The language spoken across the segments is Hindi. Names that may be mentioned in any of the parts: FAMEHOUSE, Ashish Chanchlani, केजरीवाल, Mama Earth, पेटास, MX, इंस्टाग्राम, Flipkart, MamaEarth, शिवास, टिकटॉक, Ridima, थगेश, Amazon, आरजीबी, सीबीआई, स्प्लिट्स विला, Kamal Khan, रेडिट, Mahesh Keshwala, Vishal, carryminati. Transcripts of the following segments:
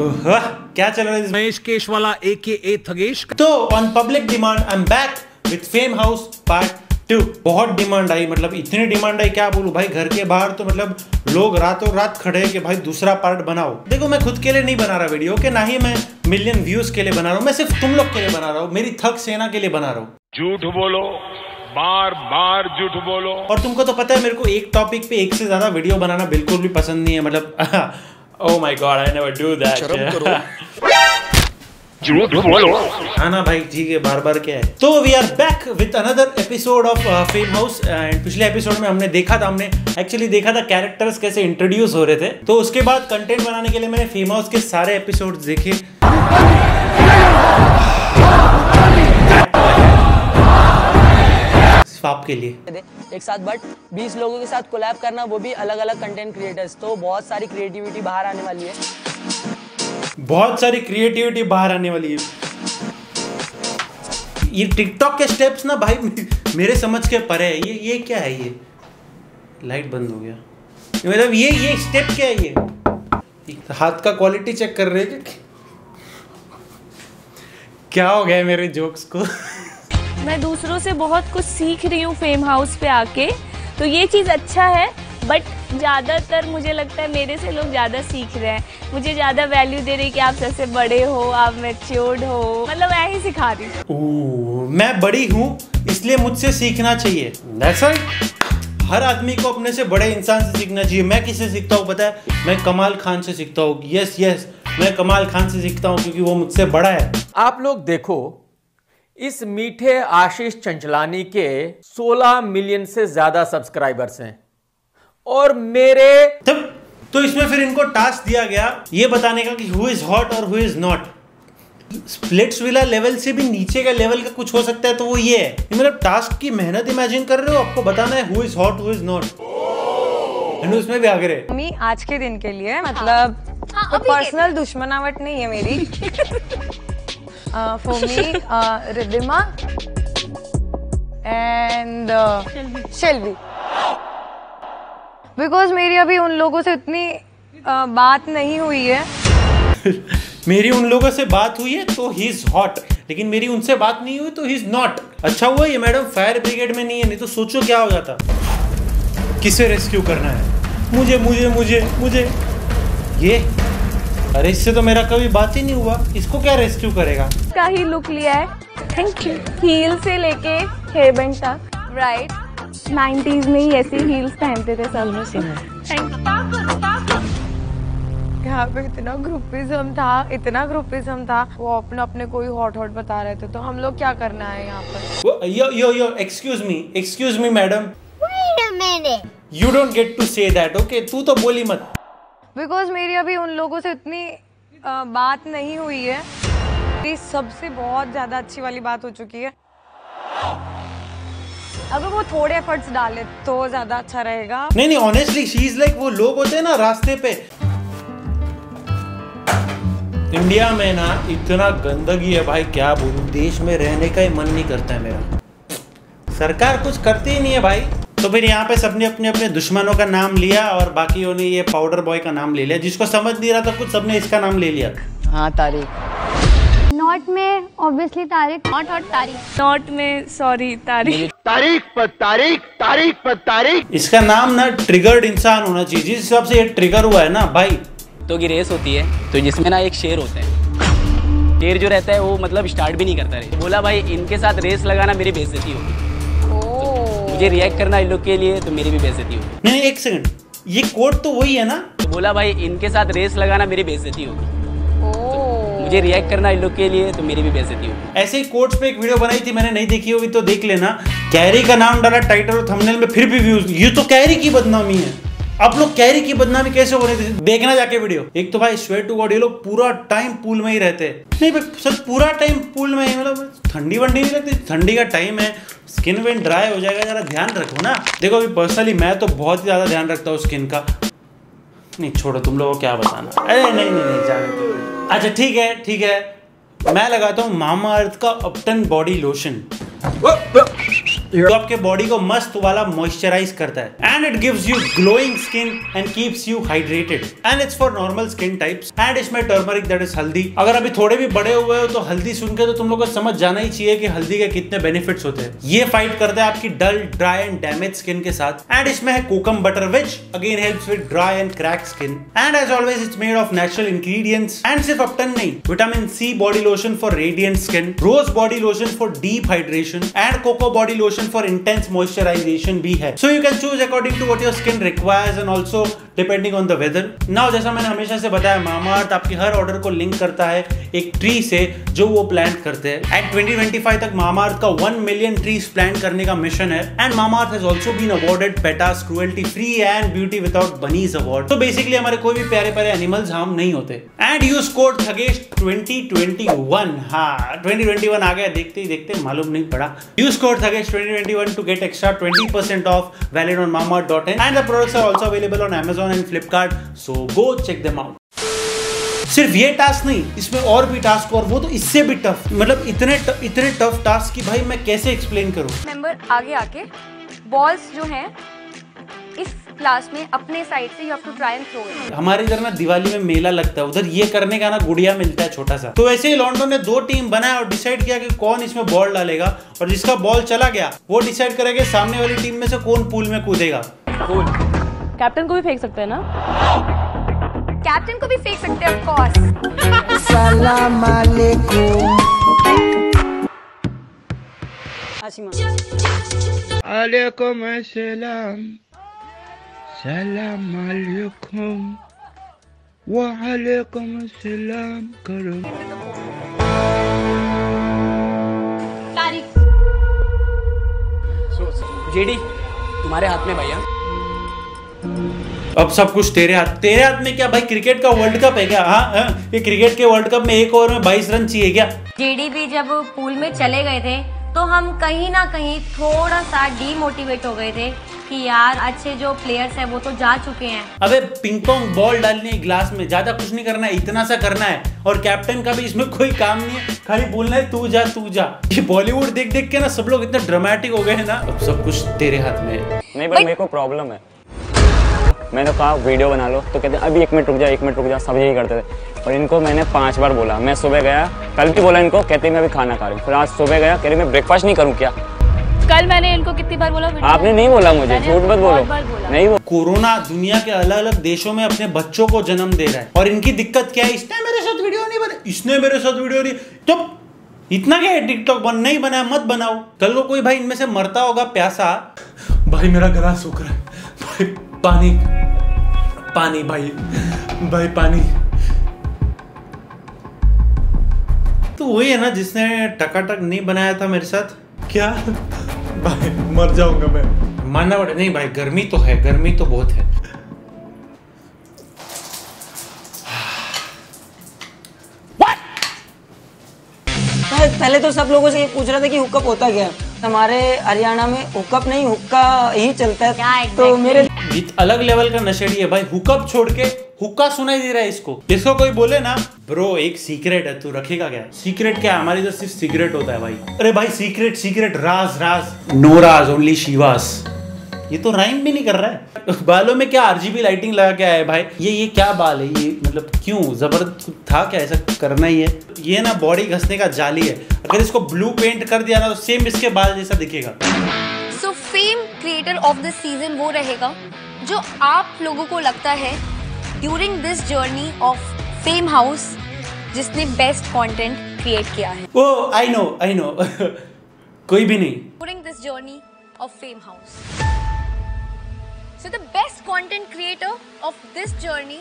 क्या चल रहा है महेश केशवाला AKA थगेश। तो on public demand I am back with fame house part 2। बहुत डिमांड आई, मतलब इतनी डिमांड आई क्या बोलूं भाई। घर के बाहर तो मतलब लोग रातों रात खड़े हैं कि भाई दूसरा पार्ट बनाओ। देखो मैं खुद के लिए नहीं बना रहा वीडियो के, ना ही मैं मिलियन व्यूज के लिए बना रहा हूँ। मैं सिर्फ तुम लोग के लिए बना रहा हूँ, मेरी थक सेना के लिए बना रहा हूँ। झूठ बोलो, बार बार झूठ बोलो। और तुमको तो पता है मेरे को एक टॉपिक पे एक से ज्यादा वीडियो बनाना बिल्कुल भी पसंद नहीं है। मतलब oh my God I never do that. शर्म करो, झूठ बोलो। हाँ ना भाई ठीक है, बार बार क्या है। तो we are back with another episode of fame house. And पिछले एपिसोड में हमने एक्चुअली देखा था कैरेक्टर्स कैसे इंट्रोड्यूस हो रहे थे। तो उसके बाद कंटेंट बनाने के लिए मैंने फेम हाउस के सारे एपिसोड देखे। स्वाप के लिए एक साथ बट 20 लोगों के साथ कोलैब करना, वो भी अलग अलग कंटेंट क्रिएटर्स। तो बहुत सारी क्रिएटिविटी बाहर आने वाली है, ये टिकटॉक के स्टेप्स ना भाई मेरे समझ के परे है। ये क्या है, ये लाइट बंद हो गया, मतलब ये स्टेप क्या है, ये हाथ का क्वालिटी चेक कर रहे हैं क्या हो गया मेरे जोक्स को। मैं दूसरों से बहुत कुछ सीख रही हूँ फेम हाउस पे आके, तो ये चीज़ अच्छा है। बट ज़्यादातर मुझे लगता है मेरे से लोग ज़्यादा सीख रहे हैं, मुझे ज़्यादा वैल्यू दे रहे हैं कि आप सबसे बड़े हो, आप मैच्योर्ड हो। मतलब मैं ही सिखा रही हूँ, मैं बड़ी हूँ इसलिए मुझसे सीखना चाहिए। That's right. हर आदमी को अपने से बड़े इंसान से सीखना चाहिए। मैं किससे सीखता हूँ पता है? मैं कमाल खान से सीखता हूँ। यस, मैं कमाल खान से सीखता हूँ क्योंकि वो मुझसे बड़ा है। आप लोग देखो इस मीठे आशीष चंचलानी के 16 मिलियन से ज्यादा सब्सक्राइबर्स हैं और मेरे तो इसमें फिर इनको टास्क दिया गया ये बताने का कि हु इज हॉट और who is not. स्प्लिट्स विला level से भी नीचे का लेवल का कुछ हो सकता है, तो वो ये है। मतलब टास्क की मेहनत इमेजिन कर रहे हो, आपको बताना है who is hot who is not. उसमें भी आगे रहे आज के दिन के लिए, मतलब पर्सनल दुश्मनावट नहीं है मेरी। For me, Ridima and Shelby, because मेरी अभी उन लोगों से इतनी बात नहीं हुई है। मेरी उन लोगों से बात हुई है तो he is hot, लेकिन मेरी उनसे बात नहीं हुई तो he is not। अच्छा हुआ ये मैडम फायर ब्रिगेड में नहीं है, नहीं तो सोचो क्या हो जाता। किसे रेस्क्यू करना है, मुझे मुझे मुझे मुझे ये, अरे इससे तो मेरा कभी बात ही नहीं हुआ, इसको क्या रेस्क्यू करेगा। का ही लुक लिया है, थैंक यू। हील से लेके हेयर बैंड तक, राइट। 90s में ही ऐसे हील्स पहनते थे सब लोग। थैंक। यहाँ पे इतना ग्रुपिज्म था। वो अपने कोई हॉट बता रहे थे, तो हम लोग क्या करना है यहाँ पर। Yo excuse me madam, you don't get to say that. Okay तू तो बोली मत, बिकॉज मेरी अभी उन लोगों से इतनी बात नहीं हुई है। मेरी सबसे बहुत ज़्यादा अच्छी वाली बात हो चुकी है। अगर वो थोड़े एफर्ट्स डाले तो ज़्यादा अच्छा रहेगा। नहीं ऑनेस्टली शी इज लाइक वो लोग होते हैं ना रास्ते पे। इंडिया में ना इतना गंदगी है भाई क्या बोलूं, देश में रहने का ही मन नहीं करता है मेरा। सरकार कुछ करती ही नहीं है भाई। तो फिर यहाँ पे सबने अपने अपने दुश्मनों का नाम लिया और बाकियों ने ये पाउडर बॉय का नाम ले लिया, जिसको समझ नहीं रहा था कुछ सबने इसका नाम ले लिया। हाँ तारीख नॉट में ऑब्वियसली तारीख। इसका नाम ना ट्रिगर्ड इंसान होना चाहिए, जिस हिसाब से ये ट्रिगर हुआ है ना भाई। तो की रेस होती है तो जिसमें ना एक शेर होता है, शेर जो रहता है वो मतलब स्टार्ट भी नहीं करता है। बोला भाई इनके साथ रेस लगाना मेरी बेइज्जती होगी, ये रिएक्ट करना इन लोग के लिए तो मेरी भी बेइज्जती होगी। नहीं एक सेकंड, ये कोड तो वही है ना। तो बोला भाई इनके साथ रेस लगाना मेरी बेइज्जती होगी, तो मुझे रिएक्ट करना इन लोग के लिए तो मेरी भी बेइज्जती होगी। ऐसे ही कोड्स पे एक वीडियो बनाई थी मैंने, नहीं देखी होगी तो देख लेना। कैरी का नाम डाला टाइटल और थंबनेल में, फिर भी व्यूज। ये तो कैरी की बदनामी है। आप लोग कैरी की बदनामी कैसे हो रही थी, देखना जाके वीडियो। एक तो भाई स्वेट टू गॉड ये लोग पूरा टाइम पूल में ही रहते हैं। नहीं भाई सर पूरा टाइम पूल में ही, मतलब ठंडी वंडी नहीं लगती। ठंडी का टाइम है, स्किन वेन ड्राई हो जाएगा, जरा ध्यान रखो ना। देखो अभी पर्सनली मैं तो बहुत ही ज़्यादा ध्यान रखता हूँ स्किन का। नहीं छोड़ो तुम लोगों को क्या बताना। अरे नहीं जाने। अच्छा ठीक है मैं लगाता हूँ मामा अर्थ का अपटन बॉडी लोशन। जो आपके बॉडी को मस्त वाला मॉइस्चराइज करता है and it gives you glowing skin and keeps you hydrated and it's for normal skin types and इसमें टर्मरिक दैट इज हल्दी। अगर अभी थोड़े भी बड़े हुए हो तो हल्दी सुनकर तो तुम लोग को समझ जाना ही चाहिए कि हल्दी के कितने बेनिफिट्स होते हैं। ये फाइट करता है आपकी dull dry and damage skin के साथ एंड इसमें है kokum butter which again helps with dry and crack skin and as always it's made of natural ingredients and सिर्फ अपटन नहीं, vitamin C body lotion for radiant skin, rose body lotion for deep hydration and cocoa body lotion for intense moisturisation भी है। So you can choose according to what your skin requires and also depending on the weather. Now जैसा मैंने हमेशा से बताया, मामा अर्थ आपके हर ऑर्डर को लिंक करता है एक ट्री से जो वो प्लांट करते हैं। एट 2025 तक मामा अर्थ का 1 मिलियन ट्रीज प्लांट करने का मिशन है and mama earth has also been awarded पेटास cruelty free and beauty without bunnies award. तो बेसिकली हमारे कोई भी प्यारे प्यारे एनिमल्स हार्म नहीं होते एंड यूज कोड थगेश 2021। हाँ 2021 आ गया देखते ही देखते, मालूम नहीं पड़ा। Use code थगेश 2021 to get extra 20% off valid on mamaearth.in and the products are also available on Amazon and Flipkart, so go check them out. सिर्फ ये टास्क नहीं, इसमें और भी टास्क और वो तो इससे भी टफ, मतलब इतने टफ टास्क कि भाई मैं कैसे एक्सप्लेन करूं। मेंबर आगे आके बॉल्स जो हैं इस क्लास में अपने साइड से you have to try and throw it. हमारे इधर ना दिवाली में मेला लगता है, उधर ये करने का ना गुड़िया मिलता है छोटा सा। तो ऐसे ही लॉन्डन ने 2 टीम बनाया और डिसाइड किया कि कौन इसमें बॉल डालेगा और जिसका बॉल चला गया वो डिसाइड करेगा सामने वाली टीम में से कौन पूल में कूदेगा। कैप्टन को भी फेंक सकते हैं ना? कैप्टन को भी फेंक सकते हैं ऑफ कोर्स। सलाम अलैकुम। अलैकुम अस्सलाम। सलाम अलैकुम। व अलैकुम अस्सलाम करो। तारिक। जेडी तुम्हारे हाथ में भैया। अब सब कुछ तेरे हाथ में। क्या भाई क्रिकेट का वर्ल्ड कप है क्या? हाँ, ये क्रिकेट के वर्ल्ड कप में 1 ओवर में 22 रन चाहिए क्या? जेडी भी जब पूल में चले गए थे तो हम कहीं ना कहीं थोड़ा सा डीमोटिवेट हो गए थे कि यार अच्छे जो प्लेयर्स हैं वो तो जा चुके हैं। अबे पिंग पोंग बॉल डालनी है ग्लास में, ज्यादा कुछ नहीं करना है, इतना सा करना है और कैप्टन का भी इसमें कोई काम नहीं है, खाली बोलना है तू जा तू जा। ये बॉलीवुड देख देख के ना सब लोग इतना ड्रामेटिक हो गए हैं ना, अब सब कुछ तेरे हाथ में है। नहीं बट मेरे को प्रॉब्लम है, मैंने कहा वीडियो बना लो तो कहते हैं अभी 1 मिनट रुक जा 1 मिनट रुक जा, सब यही करते थे। और इनको मैंने 5 बार बोला, मैं सुबह गया, कल भी बोला इनको, कहते हैं मैं अभी खाना खा रही हूँ, फिर आज सुबह गया कह रही मैं ब्रेकफास्ट नहीं करूँ क्या? कल मैंने इनको कितनी बार बोला? आपने नहीं बोला, मुझे झूठ मत बोलो। नहीं, वो कोरोना दुनिया के अलग अलग देशों में अपने बच्चों को जन्म दे रहा है और इनकी दिक्कत क्या है, इसने मेरे साथ वीडियो नहीं बनाया, इसने मेरे साथ वीडियो नहीं, तो इतना क्या है टिकटॉक बन नहीं बनाया, मत बनाओ। कल को कोई भाई इनमें से मरता होगा प्यासा। भाई मेरा गला सूख रहा है, पानी पानी भाई भाई पानी। तो वही है ना जिसने टकाटक नहीं बनाया था मेरे साथ। क्या भाई मर जाऊंगा मैं, मानना पड़े। नहीं भाई गर्मी तो है, गर्मी तो बहुत है। पहले तो सब लोगों से ये पूछ रहा था कि हुक्कअप होता क्या? हमारे हरियाणा में हुक्कअप नहीं हुक्का ही चलता है। तो मेरे अलग लेवल का नशेड़ी है भाई, हुक्कअप छोड़ के हुक्का सुनाई दे रहा है इसको। जिसको कोई बोले ना ब्रो एक सीक्रेट है तू रखेगा क्या? सीक्रेट क्या है, हमारे इधर सिर्फ सिगरेट होता है भाई। अरे भाई सीक्रेट सीक्रेट राज राज, नो राज ओनली शिवास। ये तो राइम भी नहीं कर रहा है। बालों में क्या आरजीबी लाइटिंग लगा के आया भाई, ये क्या बाल है ये, मतलब क्यों जबरदस्त था क्या, ऐसा करना ही है। ये ना बॉडी घसने का जाली है, अगर इसको ब्लू पेंट कर दिया ना तो सेम इसके बाल जैसा दिखेगा। So fame creator of this season वो रहेगा जो आप लोगों को लगता है during this journey of fame house जिसने बेस्ट कॉन्टेंट क्रिएट किया है। ओह आई नो कोई भी नहीं। During this journey of fame house so the best content creator of this journey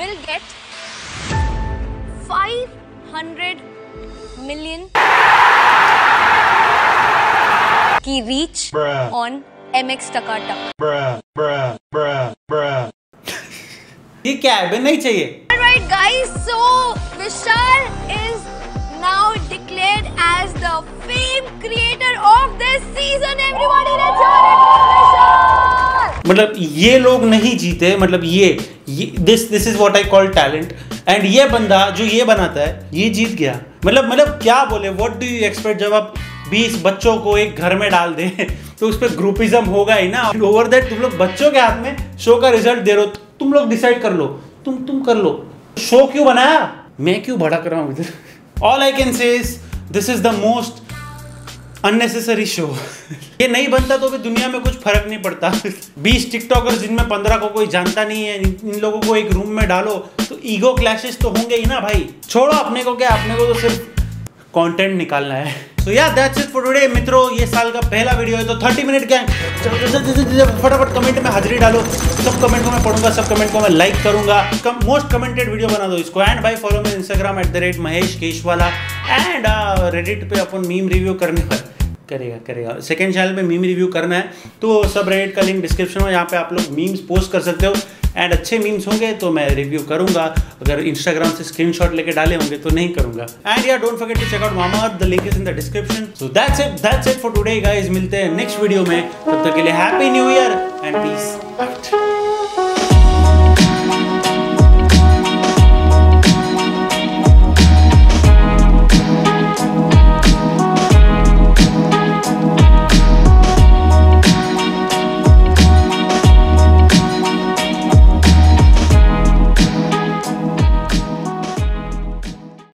will get 500 million ki reach bruh. on MX Takata bruh bruh bruh bruh ye kya hai, nahi chahiye। all right guys, so Vishal is now declared as the fame creator of this season, everybody let's hear it for Vishal। मतलब ये लोग नहीं जीते, मतलब ये this is what I call talent and ये बंदा जो ये बनाता है ये जीत गया। मतलब क्या बोले, व्हाट डू यू एक्सपेक्ट जब आप 20 बच्चों को एक घर में डाल दे तो उस पर ग्रुपिज्म होगा ही ना। ओवर दैट तुम लोग बच्चों के हाथ में शो का रिजल्ट दे रहे हो। तुम लोग डिसाइड कर लो, तुम कर लो। शो क्यों बनाया? मैं क्यों भड़क रहा हूँ इधर? All I can say this is the most unnecessary show. ये नहीं बनता तो भी दुनिया में कुछ फर्क नहीं पड़ता। 20 टिकटॉकर्स जिनमें 15 को कोई जानता नहीं है, इन लोगों को एक रूम में डालो तो ईगो क्लैशेस तो होंगे ही ना भाई। छोड़ो अपने को क्या, अपने को तो सिर्फ कंटेंट निकालना है। तो यार दैट्स इट फॉर टुडे मित्रों। ये साल का पहला वीडियो है तो 30 मिनट गैंग फटाफट कमेंट में हाजिरी डालो। सब कमेंट को मैं पढ़ूंगा, सब कमेंट को मैं लाइक करूंगा। मोस्ट कमेंटेड वीडियो बना दो इसको। एंड भाई फॉलो मेरे इंस्टाग्राम @MaheshKeshwala। एंड रेडिट पे अपन मीम रिव्यू करने पर करेगा सेकेंड चैनल पे मीम रिव्यू करना है तो सब रेडिट का लिंक डिस्क्रिप्शन में, यहाँ पे आप लोग मीम्स पोस्ट कर सकते हो। एंड अच्छे मीम्स होंगे तो मैं रिव्यू करूंगा। अगर इंस्टाग्राम से स्क्रीनशॉट लेके डाले होंगे तो नहीं करूंगा। एंड यार don't forget to check out mama earth, the link is in the description. So that's it for today guys. मिलते हैं नेक्स्ट वीडियो में, तब तक के लिए happy new year and peace out.